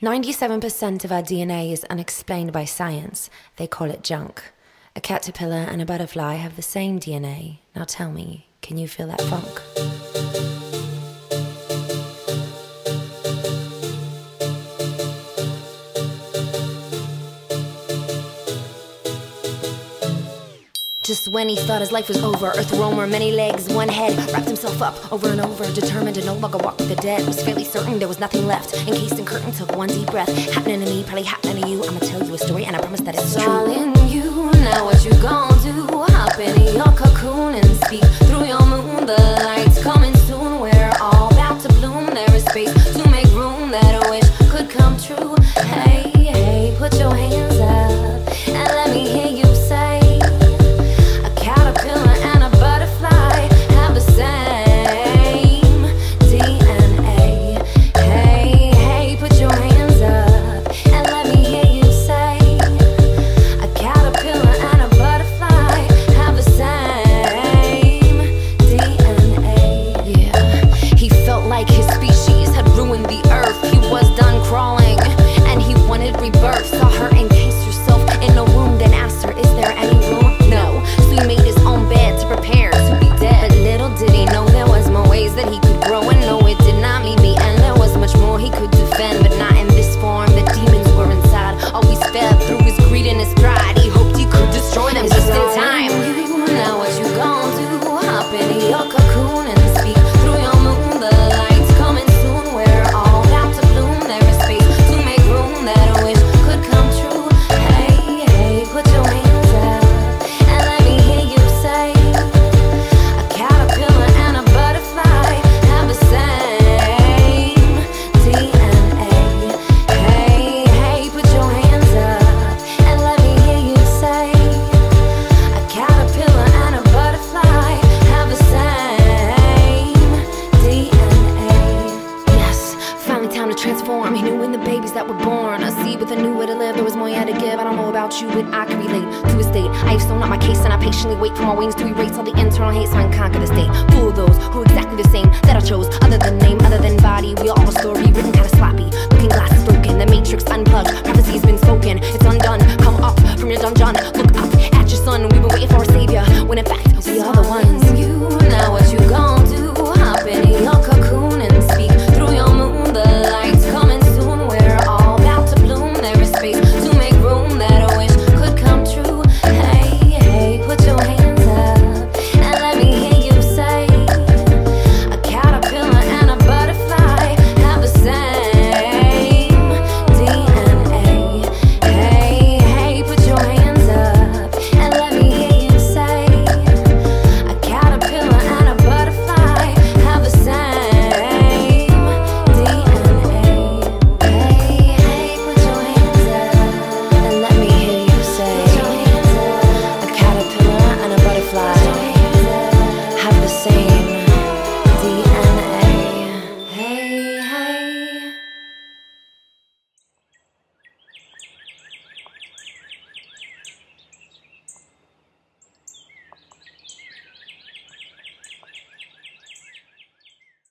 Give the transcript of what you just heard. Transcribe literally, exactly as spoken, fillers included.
ninety-seven percent of our D N A is unexplained by science. They call it junk. A caterpillar and a butterfly have the same D N A. Now tell me, can you feel that funk? Just when he thought his life was over, Earthroamer, many legs, one head, wrapped himself up over and over, determined to no longer walk with the dead. Was fairly certain there was nothing left, encased in curtain, took one deep breath. Happening to me, probably happening to you. I'ma tell you a story, and I promise that it's, it's true. All in you. Now what you gon' do? Hop in your cocoon and speak through your moon. The light's coming soon. We're all about to bloom. There is space to make room that a wish could come true. Hey, hey, put your hands up and let me hear you say. Transform. He knew in the babies that were born a seed with a new way to live. There was more yet to give. I don't know about you, but I can relate to his state. I have sewn up my case and I patiently wait for my wings to erase all the internal hate so I can conquer the state. Fool those who are exactly the same that I chose. Other than name, other than body, we all have a story written kind of sloppy. Looking glass is broken, the matrix unplugged. Prophecy's been spoken, it's undone. Come up from your dungeon.